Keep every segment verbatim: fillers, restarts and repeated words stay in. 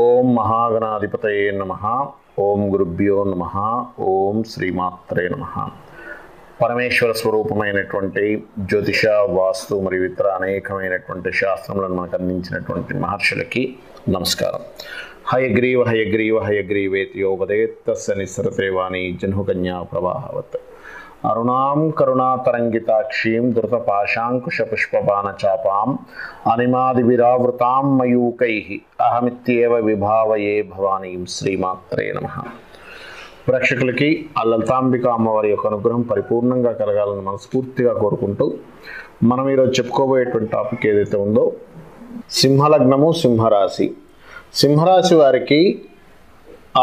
ఓం మహాగణాధిపతయే నమః. ఓం గురుభ్యో నమః. ఓం శ్రీమాత్రే నమః. పరమేశ్వర స్వరూపమైనటువంటి జ్యోతిష, వాస్తు మరియు ఇతర అనేకమైనటువంటి శాస్త్రములను మనకు అందించినటువంటి మహర్షులకి నమస్కారం. హయగ్రీవ హయగ్రీవ హయగ్రీవేతి యోగదేత్తస్య నిస్సృతే వాణీ జహ్నుకన్యా ప్రవాహవత్. అరుణాం కరుణాతరంగితాక్షీం ధృతపాశాంకుశపుష్పబాణచాపాం అనిమాదివిరావృతాం మయూకైః అహమిత్యేవ విభావయే భవానీం శ్రీమాత్రే నమః. ప్రేక్షకులకి ఆ లలితాంబిక అమ్మవారి యొక్క అనుగ్రహం పరిపూర్ణంగా కలగాలని మనస్ఫూర్తిగా కోరుకుంటూ మనం ఈరోజు చెప్పుకోబోయేటువంటి టాపిక్ ఏదైతే ఉందో సింహలగ్నము, సింహరాశి. సింహరాశి వారికి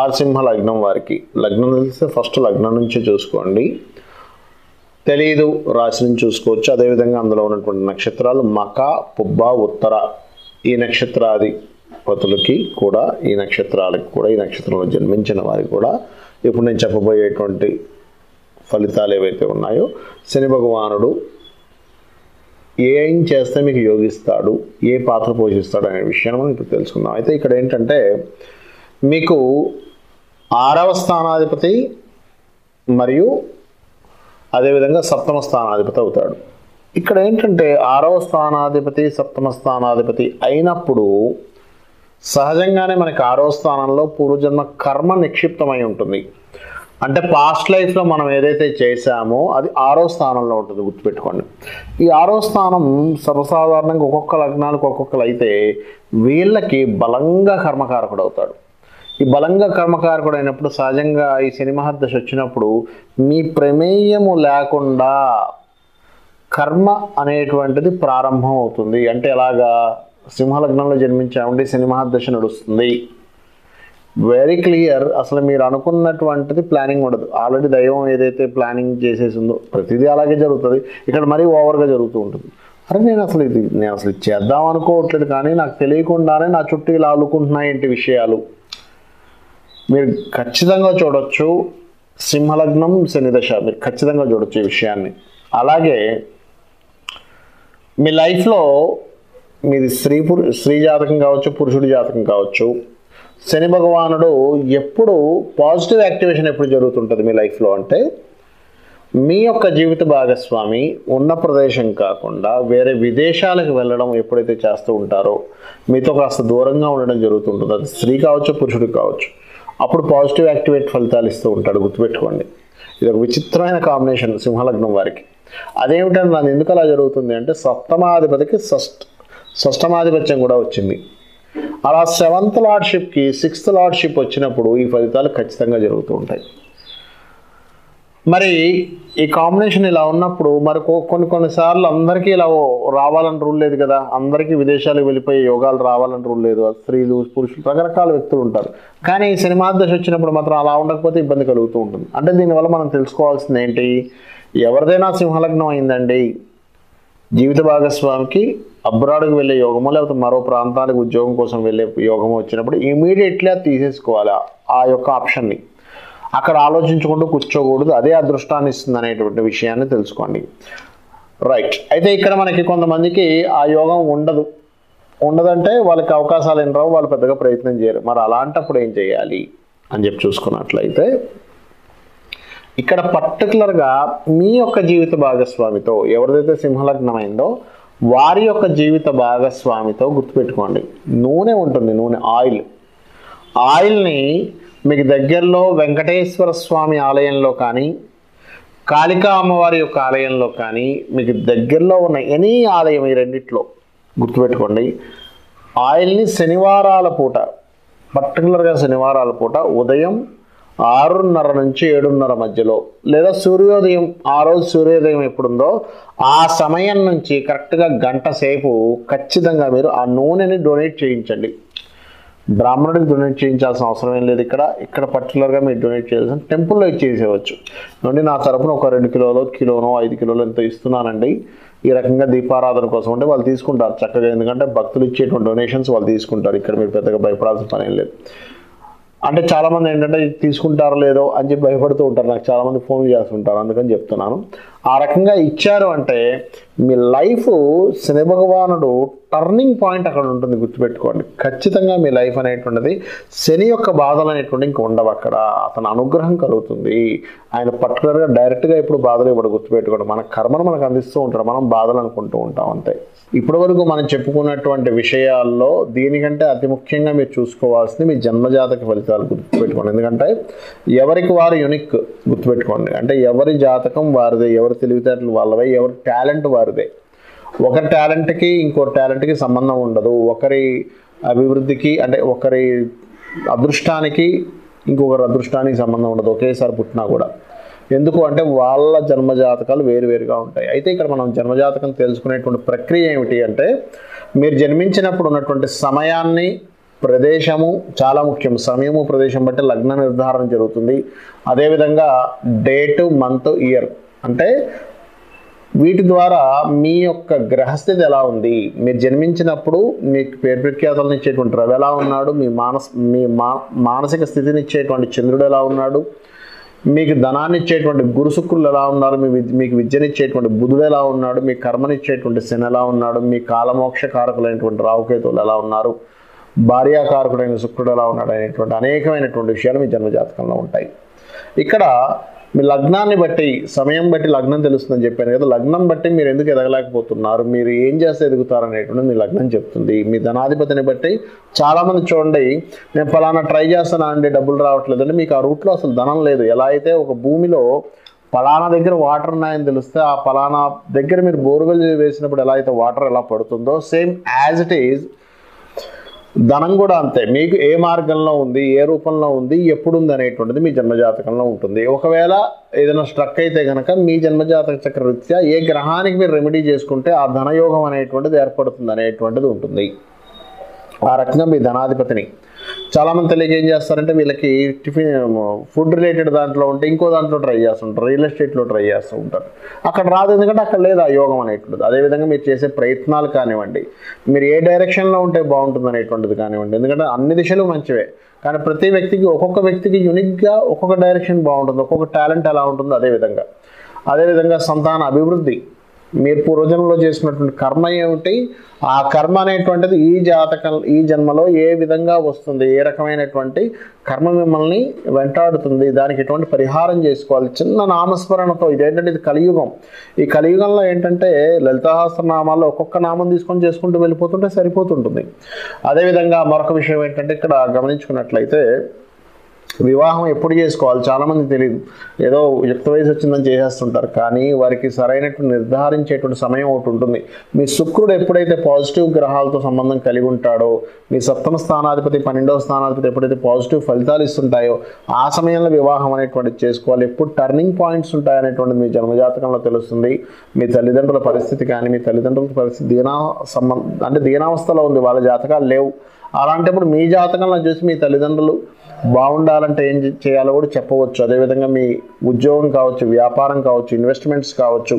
ఆ సింహ లగ్నం వారికి లగ్నం తెలిస్తే ఫస్ట్ లగ్నం నుంచి చూసుకోండి, తెలియదు రాశి నుంచి చూసుకోవచ్చు. అదేవిధంగా అందులో ఉన్నటువంటి నక్షత్రాలు మఖ, పుబ్బ, ఉత్తర ఈ నక్షత్రాధిపతులకి కూడా, ఈ నక్షత్రాలకు కూడా, ఈ నక్షత్రంలో జన్మించిన వారికి కూడా ఇప్పుడు నేను చెప్పబోయేటువంటి ఫలితాలు ఏవైతే ఉన్నాయో, శని భగవానుడు ఏం చేస్తే మీకు యోగిస్తాడు, ఏ పాత్ర పోషిస్తాడు అనే విషయాన్ని మనం ఇప్పుడు తెలుసుకుందాం. అయితే ఇక్కడ ఏంటంటే మీకు ఆరవ స్థానాధిపతి మరియు అదేవిధంగా సప్తమ స్థానాధిపతి అవుతాడు. ఇక్కడ ఏంటంటే ఆరవ స్థానాధిపతి సప్తమ స్థానాధిపతి అయినప్పుడు సహజంగానే మనకి ఆరవ స్థానంలో పూర్వజన్మ కర్మ నిక్షిప్తమై ఉంటుంది. అంటే పాస్ట్ లైఫ్లో మనం ఏదైతే చేశామో అది ఆరో స్థానంలో ఉంటుంది, గుర్తుపెట్టుకోండి. ఈ ఆరో స్థానం సర్వసాధారణంగా ఒక్కొక్క లగ్నాలకు ఒక్కొక్కరు అయితే వీళ్ళకి బలంగా కర్మకారకుడు అవుతాడు. ఈ బలంగా కర్మకారకుడు అయినప్పుడు సహజంగా ఈ శని మహర్దశ వచ్చినప్పుడు మీ ప్రమేయము లేకుండా కర్మ అనేటువంటిది ప్రారంభం అవుతుంది. అంటే ఎలాగా, సింహలగ్నంలో జన్మించామంటే శని మహర్దశ నడుస్తుంది, వెరీ క్లియర్. అసలు మీరు అనుకున్నటువంటిది ప్లానింగ్ ఉండదు. ఆల్రెడీ దైవం ఏదైతే ప్లానింగ్ చేసేసిందో ప్రతిదీ అలాగే జరుగుతుంది. ఇక్కడ మరీ ఓవర్గా జరుగుతూ ఉంటుంది. అరే నేను అసలు ఇది నేను అసలు ఇది చేద్దాం అనుకోవట్లేదు, కానీ నాకు తెలియకుండానే నా చుట్టూ ఇలా అలుకుంటున్నాయి ఏంటి విషయాలు మీరు ఖచ్చితంగా చూడొచ్చు. సింహలగ్నం శనిదశ మీరు ఖచ్చితంగా చూడొచ్చు ఈ విషయాన్ని. అలాగే మీ లైఫ్లో మీది స్త్రీ పురు స్త్రీ జాతకం కావచ్చు, పురుషుడి జాతకం కావచ్చు. శని భగవానుడు ఎప్పుడు పాజిటివ్ యాక్టివేషన్ ఎప్పుడు జరుగుతుంటుంది మీ లైఫ్లో అంటే, మీ యొక్క జీవిత భాగస్వామి ఉన్న ప్రదేశం కాకుండా వేరే విదేశాలకు వెళ్ళడం ఎప్పుడైతే చేస్తూ ఉంటారో, మీతో కాస్త దూరంగా ఉండడం జరుగుతుంటుంది. అది స్త్రీ కావచ్చు, పురుషుడు కావచ్చు. అప్పుడు పాజిటివ్ యాక్టివేట్ ఫలితాలు ఇస్తూ ఉంటాడు, గుర్తుపెట్టుకోండి. ఇది ఒక విచిత్రమైన కాంబినేషన్ సింహలగ్నం వారికి. అదేమిటంటే నాకు ఎందుకు అలా జరుగుతుంది అంటే, సప్తమాధిపతికి షష్ఠ షష్టమాధిపత్యం కూడా వచ్చింది. అలా సెవెంత్ లార్డ్షిప్కి సిక్స్త్ లార్డ్షిప్ వచ్చినప్పుడు ఈ ఫలితాలు ఖచ్చితంగా జరుగుతూ ఉంటాయి. మరి ఈ కాంబినేషన్ ఇలా ఉన్నప్పుడు మరి కొన్ని కొన్నిసార్లు అందరికీ ఇలా రావాలని రూల్ లేదు కదా, అందరికీ విదేశాలకు వెళ్ళిపోయి యోగాలు రావాలని రూల్ లేదు. స్త్రీలు, పురుషులు, రకరకాల వ్యక్తులు ఉంటారు. కానీ శనిమహర్దశ వచ్చినప్పుడు మాత్రం అలా ఉండకపోతే ఇబ్బంది కలుగుతూ ఉంటుంది. అంటే దీనివల్ల మనం తెలుసుకోవాల్సింది ఏంటి, ఎవరిదైనా సింహలగ్నం అయిందండి, జీవిత భాగస్వామికి అబ్రాడ్కి వెళ్ళే యోగమో లేకపోతే మరో ప్రాంతానికి ఉద్యోగం కోసం వెళ్ళే యోగమో వచ్చినప్పుడు ఇమీడియట్లీ అది తీసేసుకోవాలి. ఆ యొక్క ఆప్షన్ని అక్కడ ఆలోచించుకుంటూ కూర్చోకూడదు. అదే అదృష్టాన్ని ఇస్తుంది అనేటువంటి విషయాన్ని తెలుసుకోండి. రైట్. అయితే ఇక్కడ మనకి కొంతమందికి ఆ యోగం ఉండదు, ఉండదంటే వాళ్ళకి అవకాశాలు ఏం రావు, వాళ్ళు పెద్దగా ప్రయత్నం చేయరు. మరి అలాంటప్పుడు ఏం చేయాలి అని చెప్పి చూసుకున్నట్లయితే, ఇక్కడ పర్టికులర్గా మీ యొక్క జీవిత భాగస్వామితో ఎవరిదైతే సింహలగ్నమైందో వారి యొక్క జీవిత భాగస్వామితో గుర్తుపెట్టుకోండి, నూనె ఉంటుంది, నూనె ఆయిల్ ఆయిల్ని మీకు దగ్గరలో వెంకటేశ్వర స్వామి ఆలయంలో కానీ, కాళికా అమ్మవారి యొక్క ఆలయంలో కానీ, మీకు దగ్గరలో ఉన్న ఎనీ ఆలయం, ఈ రెండిట్లో గుర్తుపెట్టుకోండి, ఆయిల్ని శనివారాల పూట, పర్టికులర్గా శనివారాల పూట ఉదయం ఆరున్నర నుంచి ఏడున్నర మధ్యలో, లేదా సూర్యోదయం, ఆ రోజు సూర్యోదయం ఎప్పుడుందో ఆ సమయం నుంచి కరెక్ట్గా గంట సేపు ఖచ్చితంగా మీరు ఆ నూనెని డొనేట్ చేయించండి. బ్రాహ్మణుడికి డొనేట్ చేయించాల్సిన అవసరం ఏం లేదు. ఇక్కడ ఇక్కడ పర్టికులర్గా మీరు డొనేట్ చేయాల్సిన టెంపుల్లో ఇచ్చేసేయవచ్చు. అంటే నా తరపున ఒక రెండు కిలోలో కిలోనో ఐదు కిలోలో ఎంతో ఇస్తున్నానండి, ఈ రకంగా దీపారాధన కోసం అంటే వాళ్ళు తీసుకుంటారు చక్కగా. ఎందుకంటే భక్తులు ఇచ్చేటువంటి డొనేషన్స్ వాళ్ళు తీసుకుంటారు. ఇక్కడ మీరు పెద్దగా భయపడాల్సిన పని ఏం లేదు. అంటే చాలామంది ఏంటంటే తీసుకుంటారో లేదో అని చెప్పి భయపడుతూ ఉంటారు. నాకు చాలామంది ఫోన్ చేస్తుంటారు, అందుకని చెప్తున్నాను. ఆ రకంగా ఇచ్చారు అంటే మీ లైఫ్ శని భగవానుడు టర్నింగ్ పాయింట్ అక్కడ ఉంటుంది, గుర్తుపెట్టుకోండి. ఖచ్చితంగా మీ లైఫ్ అనేటువంటిది శని యొక్క బాధలు అనేటువంటి ఇంక ఉండవు, అక్కడ అతని అనుగ్రహం కలుగుతుంది. ఆయన పర్టికులర్గా డైరెక్ట్గా ఇప్పుడు బాధలు ఇప్పుడు గుర్తుపెట్టుకోండి, మన కర్మను మనకు అందిస్తూ ఉంటారు, మనం బాధలు అనుకుంటూ ఉంటాం అంతే. ఇప్పటి వరకు మనం చెప్పుకున్నటువంటి విషయాల్లో దీనికంటే అతి ముఖ్యంగా మీరు చూసుకోవాల్సింది మీ జన్మజాతక ఫలితాలు, గుర్తుపెట్టుకోండి. ఎందుకంటే ఎవరికి వారు యూనిక్, గుర్తుపెట్టుకోండి. అంటే ఎవరి జాతకం వారిదే, ఎవరి తెలివితేటలు వాళ్ళవే, ఎవరి టాలెంట్ వారిదే. ఒకరి టాలెంట్కి ఇంకో టాలెంట్కి సంబంధం ఉండదు, ఒకరి అభివృద్ధికి అంటే ఒకరి అదృష్టానికి ఇంకొకరి అదృష్టానికి సంబంధం ఉండదు ఒకేసారి పుట్టినా కూడా. ఎందుకు అంటే వాళ్ళ జన్మజాతకాలు వేరువేరుగా ఉంటాయి. అయితే ఇక్కడ మనం జన్మజాతకం తెలుసుకునేటువంటి ప్రక్రియ ఏమిటి అంటే, మీరు జన్మించినప్పుడు ఉన్నటువంటి సమయాన్ని, ప్రదేశము చాలా ముఖ్యం. సమయము ప్రదేశం బట్టి లగ్న నిర్ధారణ జరుగుతుంది. అదేవిధంగా డేటు, మంత్, ఇయర్ అంటే వీటి ద్వారా మీ యొక్క గ్రహస్థితి ఎలా ఉంది, మీరు జన్మించినప్పుడు మీకు పేరు ప్రఖ్యాతలను ఇచ్చేటువంటి రవి ఎలా ఉన్నాడు, మీ మానస మీ మా మానసిక స్థితిని ఇచ్చేటువంటి చంద్రుడు ఎలా ఉన్నాడు, మీకు ధనాన్ని ఇచ్చేటువంటి గురు శుక్రులు ఎలా ఉన్నారు, మీ మీకు విద్యనిచ్చేటువంటి బుధుడు ఎలా ఉన్నాడు, మీ కర్మనిచ్చేటువంటి శని ఎలా ఉన్నాడు, మీ కాలమోక్ష కారకులైనటువంటి రావుకేతువులు ఎలా ఉన్నారు, భార్యాకారకుడైన శుక్రుడు ఎలా ఉన్నాడు అనేటువంటి అనేకమైనటువంటి విషయాలు మీ జన్మజాతకంలో ఉంటాయి. ఇక్కడ మీ లగ్నాన్ని బట్టి, సమయం బట్టి లగ్నం తెలుస్తుందని చెప్పాను కదా. లగ్నం బట్టి మీరు ఎందుకు ఎదగలేకపోతున్నారు, మీరు ఏం చేస్తే ఎదుగుతారు అనేటువంటిది మీ లగ్నం చెప్తుంది. మీ ధనాధిపతిని బట్టి చాలామంది చూడండి, నేను ఫలానా ట్రై చేస్తానా అండి డబ్బులు రావట్లేదు అంటే మీకు ఆ రూట్లో అసలు ధనం లేదు. ఎలా అయితే ఒక భూమిలో ఫలానా దగ్గర వాటర్ ఉన్నాయని తెలిస్తే ఆ ఫలానా దగ్గర మీరు బోర్వెల్ వేసినప్పుడు ఎలా అయితే వాటర్ ఎలా పడుతుందో సేమ్ యాజ్ ఇట్ ఈజ్ ధనం కూడా అంతే. మీకు ఏ మార్గంలో ఉంది, ఏ రూపంలో ఉంది, ఎప్పుడు ఉంది అనేటువంటిది మీ జన్మజాతకంలో ఉంటుంది. ఒకవేళ ఏదైనా స్ట్రక్ అయితే కనుక మీ జన్మజాతక చక్రరీత్యా ఏ గ్రహానికి మీరు రెమెడీ చేసుకుంటే ఆ ధనయోగం అనేటువంటిది ఏర్పడుతుంది అనేటువంటిది ఉంటుంది. ఆ రకంగా మీ ధనాధిపతిని చాలామంది తెలియక ఏం చేస్తారంటే వీళ్ళకి టిఫిన్ ఫుడ్ రిలేటెడ్ దాంట్లో ఉంటే ఇంకో దాంట్లో ట్రై చేస్తుంటారు, రియల్ ఎస్టేట్లో ట్రై చేస్తూ ఉంటారు. అక్కడ రాదు, ఎందుకంటే అక్కడ లేదు ఆ యోగం అనేటువంటిది. అదేవిధంగా మీరు చేసే ప్రయత్నాలు కానివ్వండి, మీరు ఏ డైరెక్షన్లో ఉంటే బాగుంటుంది అనేటువంటిది కానివ్వండి, ఎందుకంటే అన్ని దిశలు మంచివే కానీ ప్రతి వ్యక్తికి ఒక్కొక్క వ్యక్తికి యూనిక్గా ఒక్కొక్క డైరెక్షన్ బాగుంటుంది, ఒక్కొక్క టాలెంట్ ఎలా ఉంటుందో. అదేవిధంగా అదేవిధంగా సంతాన అభివృద్ధి, మీరు పూర్వజన్మలో చేసినటువంటి కర్మ ఏమిటి, ఆ కర్మ అనేటువంటిది ఈ జాతకం ఈ జన్మలో ఏ విధంగా వస్తుంది, ఏ రకమైనటువంటి కర్మ మిమ్మల్ని వెంటాడుతుంది, దానికి ఎటువంటి పరిహారం చేసుకోవాలి. చిన్న నామస్మరణతో, ఇదేంటంటే ఇది కలియుగం. ఈ కలియుగంలో ఏంటంటే లలితాహస్ర నామాల్లో ఒక్కొక్క నామం తీసుకొని చేసుకుంటూ వెళ్ళిపోతుంటే సరిపోతుంటుంది. అదేవిధంగా మరొక విషయం ఏంటంటే ఇక్కడ గమనించుకున్నట్లయితే వివాహం ఎప్పుడు చేసుకోవాలి చాలామంది తెలియదు. ఏదో యుక్త వయసు వచ్చిందని చేసేస్తుంటారు కానీ వారికి సరైనటువంటి నిర్ధారించేటువంటి సమయం ఒకటి ఉంటుంది. మీ శుక్రుడు ఎప్పుడైతే పాజిటివ్ గ్రహాలతో సంబంధం కలిగి ఉంటాడో, మీ సప్తమ స్థానాధిపతి పన్నెండవ స్థానాధిపతి ఎప్పుడైతే పాజిటివ్ ఫలితాలు ఇస్తుంటాయో ఆ సమయంలో వివాహం అనేటువంటిది చేసుకోవాలి. ఎప్పుడు టర్నింగ్ పాయింట్స్ ఉంటాయి అనేటువంటిది మీ జన్మజాతకంలో తెలుస్తుంది. మీ తల్లిదండ్రుల పరిస్థితి కానీ, మీ తల్లిదండ్రుల పరిస్థితి దీనా సంబంధ అంటే దీనావస్థలో ఉంది, వాళ్ళ జాతకాలు లేవు, అలాంటప్పుడు మీ జాతకంలో చూసి మీ తల్లిదండ్రులు బాగుండాలంటే ఏం చేయాలో కూడా చెప్పవచ్చు. అదేవిధంగా మీ ఉద్యోగం కావచ్చు, వ్యాపారం కావచ్చు, ఇన్వెస్ట్మెంట్స్ కావచ్చు.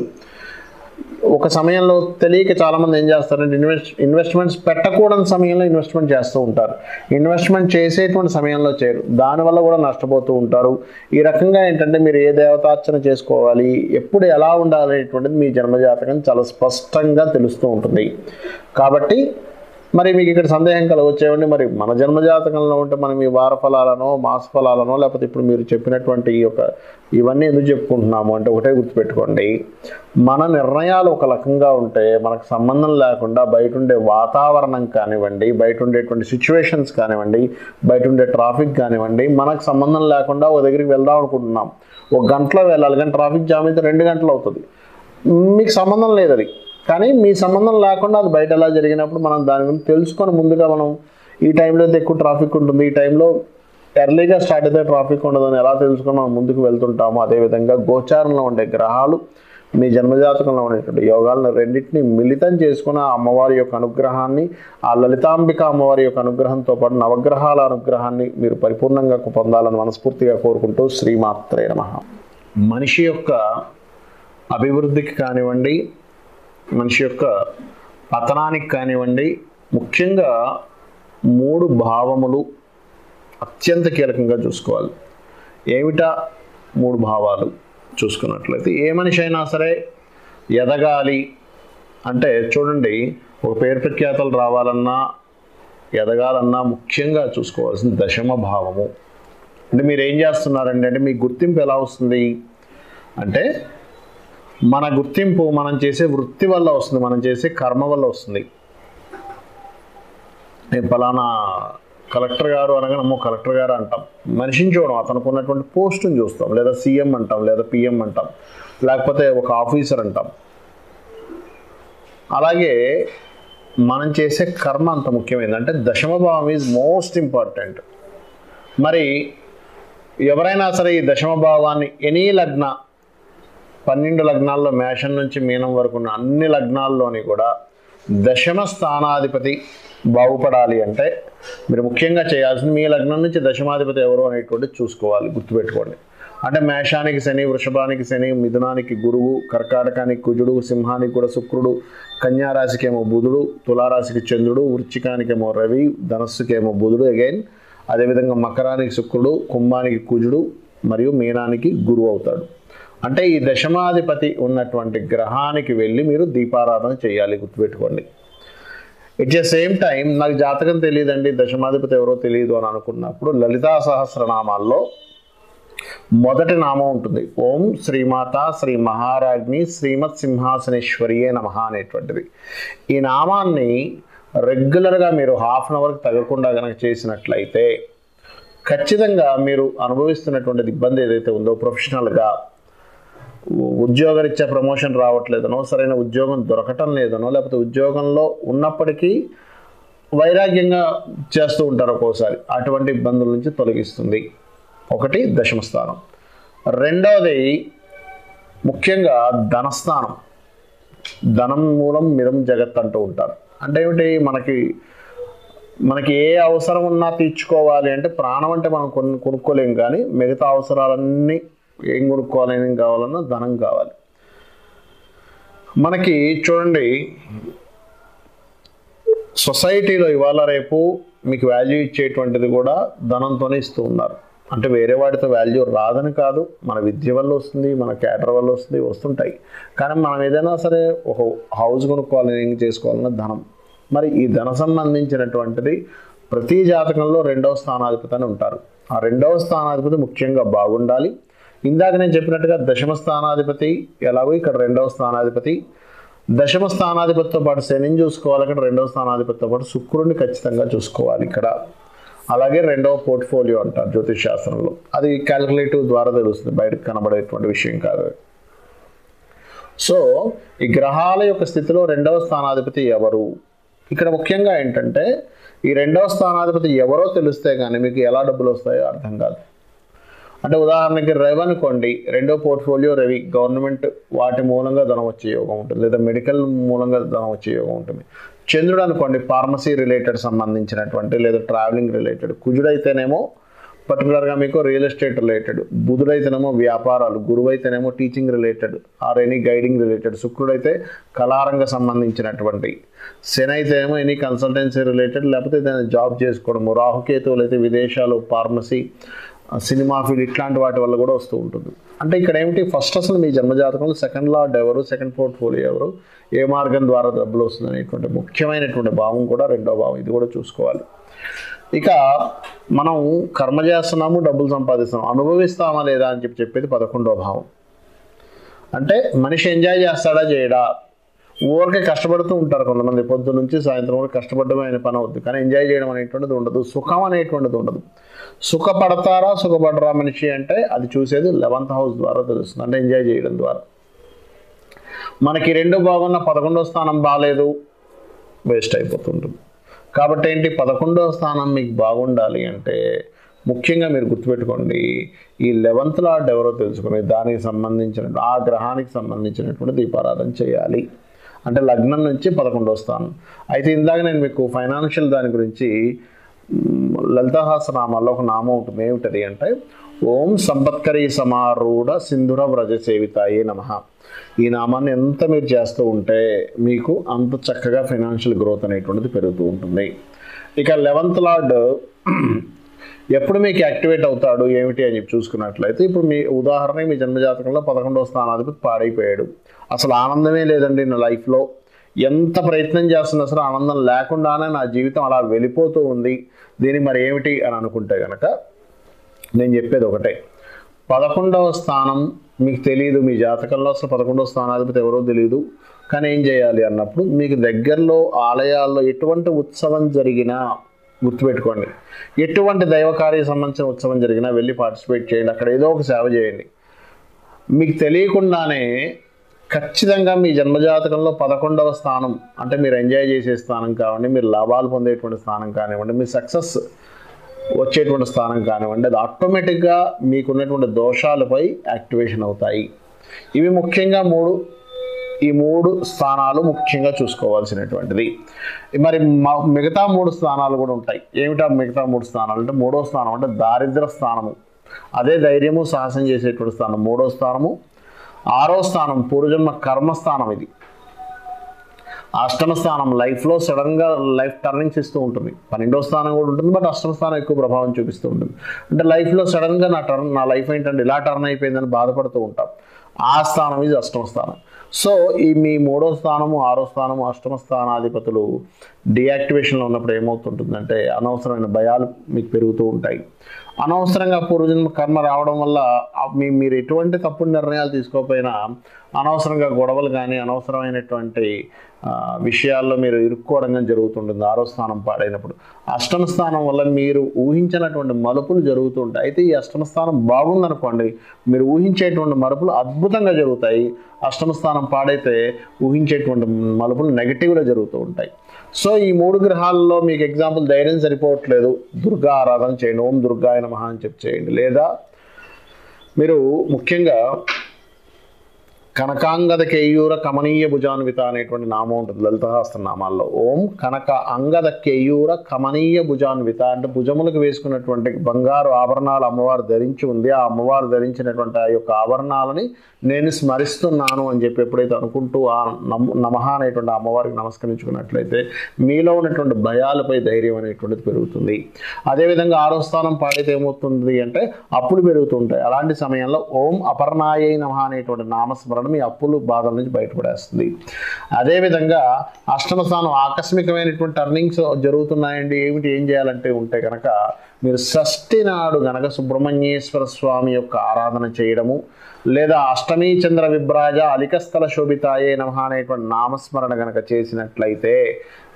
ఒక సమయంలో తెలియక చాలామంది ఏం చేస్తారంటే ఇన్వెస్ట్ ఇన్వెస్ట్మెంట్స్ పెట్టకూడని సమయంలో ఇన్వెస్ట్మెంట్ చేస్తూ ఉంటారు, ఇన్వెస్ట్మెంట్ చేసేటువంటి సమయంలో చేయరు, దానివల్ల కూడా నష్టపోతూ ఉంటారు. ఈ రకంగా ఏంటంటే మీరు ఏ దేవతార్చన చేసుకోవాలి, ఎప్పుడు ఎలా ఉండాలి అనేటువంటిది మీ జన్మజాతకం చాలా స్పష్టంగా తెలుస్తూ ఉంటుంది. కాబట్టి మరి మీకు ఇక్కడ సందేహం కలగొచ్చేవండి, మరి మన జన్మజాతకంలో ఉంటే మనం ఈ వార ఫలాలనో మాస ఫలాలనో లేకపోతే ఇప్పుడు మీరు చెప్పినటువంటి ఈ యొక్క ఇవన్నీ ఎందుకు చెప్పుకుంటున్నాము అంటే ఒకటే గుర్తుపెట్టుకోండి, మన నిర్ణయాలు ఒక రకంగా ఉంటే మనకు సంబంధం లేకుండా బయట ఉండే వాతావరణం కానివ్వండి, బయట ఉండేటువంటి సిచ్యువేషన్స్ కానివ్వండి, బయట ఉండే ట్రాఫిక్ కానివ్వండి, మనకు సంబంధం లేకుండా ఒక దగ్గరికి వెళ్దాం అనుకుంటున్నాం, ఒక గంటలో వెళ్ళాలి కానీ ట్రాఫిక్ జామ్ అయితే రెండు గంటలు అవుతుంది, మీకు సంబంధం లేదు అది. కానీ మీ సంబంధం లేకుండా అది బయట ఎలా జరిగినప్పుడు మనం దాని గురించి తెలుసుకొని ముందుగా మనం ఈ టైంలో ఎక్కువ ట్రాఫిక్ ఉంటుంది, ఈ టైంలో ఎర్లీగా స్టార్ట్ అయితే ట్రాఫిక్ ఉండదని ఎలా తెలుసుకొని మనం ముందుకు వెళ్తుంటామో అదేవిధంగా గోచారంలో ఉండే గ్రహాలు మీ జన్మజాతకంలో ఉండేటువంటి యోగాలను రెండింటినీ మిళితం చేసుకుని ఆ అమ్మవారి యొక్క అనుగ్రహాన్ని, ఆ లలితాంబిక అమ్మవారి యొక్క అనుగ్రహంతో పాటు నవగ్రహాల అనుగ్రహాన్ని మీరు పరిపూర్ణంగా పొందాలని మనస్ఫూర్తిగా కోరుకుంటూ శ్రీమాత్రే నమః. మనిషి యొక్క అభివృద్ధికి కానివ్వండి, మనిషి యొక్క పతనానికి కానివ్వండి, ముఖ్యంగా మూడు భావములు అత్యంత కీలకంగా చూసుకోవాలి. ఏమిటా మూడు భావాలు? చూసుకున్నట్లయితే ఏ మనిషి అయినా సరే ఎదగాలి అంటే చూడండి, ఒక పేరు ప్రఖ్యాతలు రావాలన్నా ఎదగాలన్నా ముఖ్యంగా చూసుకోవాల్సింది దశమ భావము. అంటే మీరు ఏం చేస్తున్నారండి అంటే మీ గుర్తింపు ఎలా వస్తుంది అంటే మన గుర్తింపు మనం చేసే వృత్తి వల్ల వస్తుంది, మనం చేసే కర్మ వల్ల వస్తుంది. నేను ఫలానా కలెక్టర్ గారు అనగా అమ్మో కలెక్టర్ గారు అంటాం, మనిషిని చూడం అతనికి ఉన్నటువంటి పోస్టుని చూస్తాం, లేదా సీఎం అంటాం, లేదా పిఎం అంటాం, లేకపోతే ఒక ఆఫీసర్ అంటాం. అలాగే మనం చేసే కర్మ అంత ముఖ్యమైనది. అంటే దశమభావం ఈజ్ మోస్ట్ ఇంపార్టెంట్. మరి ఎవరైనా సరే ఈ దశమభావాన్ని ఎనీ లగ్న పన్నెండు లగ్నాల్లో మేషం నుంచి మీనం వరకు ఉన్న అన్ని లగ్నాల్లోని కూడా దశమ స్థానాధిపతి బాగుపడాలి అంటే మీరు ముఖ్యంగా చేయాల్సింది మీ లగ్నం నుంచి దశమాధిపతి ఎవరు అనేటువంటిది చూసుకోవాలి, గుర్తుపెట్టుకోండి. అంటే మేషానికి శని, వృషభానికి శని, మిథునానికి గురువు, కర్కాటకానికి కుజుడు, సింహానికి కూడా శుక్రుడు, కన్యారాశికేమో బుధుడు, తులారాశికి చంద్రుడు, వృచ్చికానికేమో రవి, ధనస్సుకేమో బుధుడు అగైన్, అదేవిధంగా మకరానికి శుక్రుడు, కుంభానికి కుజుడు మరియు మీనానికి గురువు అవుతాడు. అంటే ఈ దశమాధిపతి ఉన్నటువంటి గ్రహానికి వెళ్ళి మీరు దీపారాధన చేయాలి, గుర్తుపెట్టుకోండి. ఎట్ ద సేమ్ టైం నాకు జాతకం తెలియదండి, దశమాధిపతి ఎవరో తెలియదు అని అనుకున్నప్పుడు లలితా సహస్రనామాల్లో మొదటి నామం ఉంటుంది, ఓం శ్రీమాత శ్రీ మహారాజ్ని శ్రీమత్ సింహాసనేశ్వరియే నమః అనేటువంటిది. ఈ నామాన్ని రెగ్యులర్గా మీరు హాఫ్ అన్ అవర్కి తగ్గకుండా కనుక చేసినట్లయితే ఖచ్చితంగా మీరు అనుభవిస్తున్నటువంటి ఇబ్బంది ఏదైతే ఉందో, ప్రొఫెషనల్గా ఉద్యోగరీత్యా ప్రమోషన్ రావట్లేదనో, సరైన ఉద్యోగం దొరకటం లేదనో, లేకపోతే ఉద్యోగంలో ఉన్నప్పటికీ వైరాగ్యంగా చేస్తూ ఉంటారు ఒక్కోసారి, అటువంటి ఇబ్బందుల నుంచి తొలగిస్తుంది. ఒకటి దశమస్థానం. రెండవది ముఖ్యంగా ధనస్థానం. ధనం మూలం మిదం జగత్ అంటూ ఉంటారు. అంటే ఏమిటి, మనకి మనకి ఏ అవసరం ఉన్నా తీర్చుకోవాలి అంటే, ప్రాణం అంటే మనం కొను కొనుక్కోలేం కానీ మిగతా అవసరాలన్నీ ఏం కొనుక్కోవాలి, ఏం కావాలన్నా ధనం కావాలి. మనకి చూడండి సొసైటీలో ఇవాళ రేపు మీకు వాల్యూ ఇచ్చేటువంటిది కూడా ధనంతోనే ఇస్తూ ఉన్నారు. అంటే వేరే వాటితో వాల్యూ రాదని కాదు, మన విద్య వల్ల వస్తుంది, మన క్యాటర్ వల్ల వస్తుంది, వస్తుంటాయి. కానీ మనం ఏదైనా సరే ఒక హౌస్ కొనుక్కోవాలని ఏం చేసుకోవాలన్నా ధనం. మరి ఈ ధన సంబంధించినటువంటిది ప్రతి జాతకంలో రెండవ స్థానాధిపతి అని ఉంటారు. ఆ రెండవ స్థానాధిపతి ముఖ్యంగా బాగుండాలి. ఇందాక నేను చెప్పినట్టుగా దశమ స్థానాధిపతి ఎలాగో ఇక్కడ రెండవ స్థానాధిపతి, దశమ స్థానాధిపతితో పాటు శనిని చూసుకోవాలి, ఇక్కడ రెండవ స్థానాధిపతితో పాటు శుక్రుడిని ఖచ్చితంగా చూసుకోవాలి. ఇక్కడ అలాగే రెండవ పోర్ట్ఫోలియో అంటారు జ్యోతిష్ శాస్త్రంలో, అది క్యాలిక్యులేటివ్ ద్వారా తెలుస్తుంది, బయటకు కనబడేటువంటి విషయం కాదు. సో ఈ గ్రహాల యొక్క స్థితిలో రెండవ స్థానాధిపతి ఎవరు, ఇక్కడ ముఖ్యంగా ఏంటంటే ఈ రెండవ స్థానాధిపతి ఎవరో తెలిస్తే కానీ మీకు ఎలా డబ్బులు వస్తాయో అర్థం కాదు. అంటే ఉదాహరణకి రవి అనుకోండి, రెండో పోర్ట్ఫోలియో రవి, గవర్నమెంట్ వాటి మూలంగా ధనం వచ్చే యోగం ఉంటుంది, లేదా మెడికల్ మూలంగా ధనం వచ్చే యోగం ఉంటుంది. చంద్రుడు అనుకోండి ఫార్మసీ రిలేటెడ్ సంబంధించినటువంటి, లేదా ట్రావెలింగ్ రిలేటెడ్. కుజుడైతేనేమో పర్టికులర్గా మీకు రియల్ ఎస్టేట్ రిలేటెడ్, బుధుడైతేనేమో వ్యాపారాలు, గురువు అయితేనేమో teaching related or any guiding related, శుక్రుడైతే కళారంగ సంబంధించినటువంటి, శని అయితేనేమో ఎనీ కన్సల్టెన్సీ రిలేటెడ్, లేకపోతే ఏదైనా జాబ్ చేసుకోవడము, రాహుకేతువులు అయితే విదేశాలు, ఫార్మసీ, సినిమా ఫీల్డ్, ఇట్లాంటి వాటి వల్ల కూడా వస్తూ ఉంటుంది. అంటే ఇక్కడ ఏమిటి, ఫస్ట్ అసలు మీ జన్మజాతకంలో సెకండ్ లార్డ్ ఎవరు, సెకండ్ పోర్ట్ఫోలియో ఎవరు, ఏ మార్గం ద్వారా డబ్బులు వస్తుంది అనేటువంటి ముఖ్యమైనటువంటి భావం కూడా రెండో భావం, ఇది కూడా చూసుకోవాలి. ఇక మనం కర్మ చేస్తున్నాము, డబ్బులు సంపాదిస్తున్నాము, అనుభవిస్తామా లేదా అని చెప్పి చెప్పేది పదకొండో భావం. అంటే మనిషి ఎంజాయ్ చేస్తాడా చేయడా, ఊరికే కష్టపడుతూ ఉంటారు కొంతమంది, పొద్దు నుంచి సాయంత్రం వరకు కష్టపడమే అనే పని అవుతుంది, కానీ ఎంజాయ్ చేయడం అనేటువంటిది ఉండదు, సుఖం అనేటువంటిది ఉండదు. సుఖపడతారా సుఖపడరా మనిషి అంటే అది చూసేది లెవెంత్ హౌస్ ద్వారా తెలుస్తుంది, అంటే ఎంజాయ్ చేయడం ద్వారా. మనకి రెండు బాగున్న పదకొండో స్థానం బాగాలేదు, వేస్ట్ అయిపోతుంటుంది. కాబట్టి ఏంటి, పదకొండో స్థానం మీకు బాగుండాలి అంటే ముఖ్యంగా మీరు గుర్తుపెట్టుకోండి, ఈ లెవెంత్ లార్డ్ ఎవరో తెలుసుకుని దానికి సంబంధించిన ఆ గ్రహానికి సంబంధించినటువంటి దీపారాధన చేయాలి. అంటే లగ్నం నుంచి పదకొండో స్థానం. అయితే ఇందాక నేను మీకు ఫైనాన్షియల్ దాని గురించి లలితాహాసనామాల్లో ఒక నామం ఉంటుంది, ఏమిటది అంటే ఓం సంపత్కరీ సమారూఢ సింధుర వ్రజ సేవితాయే నమః. ఈ నామాన్ని ఎంత మీరు చేస్తూ ఉంటే మీకు అంత చక్కగా ఫైనాన్షియల్ గ్రోత్ అనేటువంటిది పెరుగుతూ ఉంటుంది. ఇక లెవెంత్ లార్డ్ ఎప్పుడు మీకు యాక్టివేట్ అవుతాడు ఏమిటి అని చెప్పి చూసుకున్నట్లయితే, ఇప్పుడు మీ ఉదాహరణకి మీ జన్మజాతకంలో పదకొండవ స్థానాధిపతి పాడైపోయాడు, అసలు ఆనందమే లేదండి నా లైఫ్లో, ఎంత ప్రయత్నం చేస్తున్నా సరే ఆనందం లేకుండానే నా జీవితం అలా వెళ్ళిపోతూ ఉంది, దీని మరి ఏమిటి అని అనుకుంటే కనుక నేను చెప్పేది ఒకటే, పదకొండవ స్థానం మీకు తెలియదు, మీ జాతకంలో అసలు పదకొండవ స్థానాధిపతి ఎవరో తెలియదు, కానీ ఏం చేయాలి అన్నప్పుడు మీకు దగ్గరలో ఆలయాల్లో ఎటువంటి ఉత్సవం జరిగినా గుర్తుపెట్టుకోండి, ఎటువంటి దైవ కార్య సంబంధించిన ఉత్సవం జరిగినా వెళ్ళి పార్టిసిపేట్ చేయండి, అక్కడ ఏదో ఒక సేవ చేయండి. మీకు తెలియకుండానే ఖచ్చితంగా మీ జన్మజాతకంలో పదకొండవ స్థానం అంటే మీరు ఎంజాయ్ చేసే స్థానం కానివ్వండి, మీరు లాభాలు పొందేటువంటి స్థానం కానివ్వండి, మీ సక్సెస్ వచ్చేటువంటి స్థానం కానివ్వండి, అది ఆటోమేటిక్గా మీకున్నటువంటి దోషాలపై యాక్టివేషన్ అవుతాయి. ఇవి ముఖ్యంగా మూడు ఈ మూడు స్థానాలు ముఖ్యంగా చూసుకోవాల్సినటువంటిది. మరి మిగతా మూడు స్థానాలు కూడా ఉంటాయి. ఏమిటా మిగతా మూడు స్థానాలు అంటే, మూడో స్థానం అంటే దారిద్ర స్థానము, అదే ధైర్యము సాహసం చేసేటువంటి స్థానం మూడో స్థానము. ఆరో స్థానం పూర్వజన్మ కర్మస్థానం, ఇది అష్టమ స్థానం, లైఫ్లో సడన్గా లైఫ్ టర్నింగ్స్ ఇస్తూ ఉంటుంది. పన్నెండో స్థానం కూడా ఉంటుంది, బట్ అష్టమ స్థానం ఎక్కువ ప్రభావం చూపిస్తూ ఉంటుంది. అంటే లైఫ్లో సడన్గా నా టర్న్ నా లైఫ్ ఏంటంటే ఇలా టర్న్ అయిపోయిందని బాధపడుతూ ఉంటాం. ఆ స్థానం ఇది అష్టమ స్థానం. సో ఈ మీ మూడో స్థానము, ఆరో స్థానము, అష్టమ స్థానాధిపతులు డియాక్టివేషన్లో ఉన్నప్పుడు ఏమవుతుంటుందంటే అనవసరమైన భయాలు మీకు పెరుగుతూ ఉంటాయి. అనవసరంగా పూర్వజన్మ కర్మ రావడం వల్ల మీ మీరు ఎటువంటి తప్పుడు నిర్ణయాలు తీసుకోకపోయినా అనవసరంగా గొడవలు కానీ అనవసరమైనటువంటి విషయాల్లో మీరు ఇరుక్కోవడం కానీ జరుగుతుంటుంది ఆరో స్థానం పాడైనప్పుడు. అష్టమ స్థానం వల్ల మీరు ఊహించినటువంటి మలుపులు జరుగుతూ ఉంటాయి. అయితే ఈ అష్టమ స్థానం బాగుందనుకోండి, మీరు ఊహించేటువంటి మలుపులు అద్భుతంగా జరుగుతాయి. అష్టమ స్థానం పాడైతే ఊహించేటువంటి మలుపులు నెగిటివ్గా జరుగుతూ ఉంటాయి. సో ఈ మూడు గ్రహాల్లో మీకు ఎగ్జాంపుల్ ధైర్యం సరిపోవట్లేదు, దుర్గా ఆరాధన చేయండి, ఓం దుర్గాయ నమః అని చెప్పి చేయండి. లేదా మీరు ముఖ్యంగా కనకాంగద కేయూర కమనీయ భుజాన్విత అనేటువంటి నామం ఉంటుంది లలితహాస్త్ర నామాల్లో. ఓం కనక అంగద కేయూర కమనీయ భుజాన్విత అంటే భుజములకు వేసుకున్నటువంటి బంగారు ఆభరణాలు అమ్మవారు ధరించి ఉంది, ఆ అమ్మవారు ధరించినటువంటి ఆ యొక్క ఆభరణాలని నేను స్మరిస్తున్నాను అని చెప్పి ఎప్పుడైతే అనుకుంటూ ఆ నమ్ నమః అనేటువంటి అమ్మవారికి నమస్కరించుకున్నట్లయితే మీలో ఉన్నటువంటి భయాలపై ధైర్యం అనేటువంటిది పెరుగుతుంది. అదేవిధంగా ఆరో స్థానం పాడైతే ఏమవుతుంది అంటే అప్పులు పెరుగుతుంటాయి. అలాంటి సమయంలో ఓం అపర్ణాయై నమః అనేటువంటి నామస్మరణ మీ అప్పులు బాధల నుంచి బయటపడేస్తుంది. అదేవిధంగా అష్టమ స్థానం ఆకస్మికమైనటువంటి టర్నింగ్స్ జరుగుతున్నాయండి, ఏమిటి ఏం చేయాలంటే ఉంటే కనుక మీరు షష్ఠి నాడు గనక సుబ్రహ్మణ్యేశ్వర స్వామి యొక్క ఆరాధన చేయడము, లేదా అష్టమీ చంద్ర విభ్రాజ అలికస్థల శోభితాయే నమః అనేటువంటి నామస్మరణ గనక చేసినట్లయితే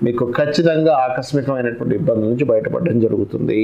మీకు ఖచ్చితంగా ఆకస్మికమైనటువంటి ఇబ్బంది నుంచి బయటపడడం జరుగుతుంది.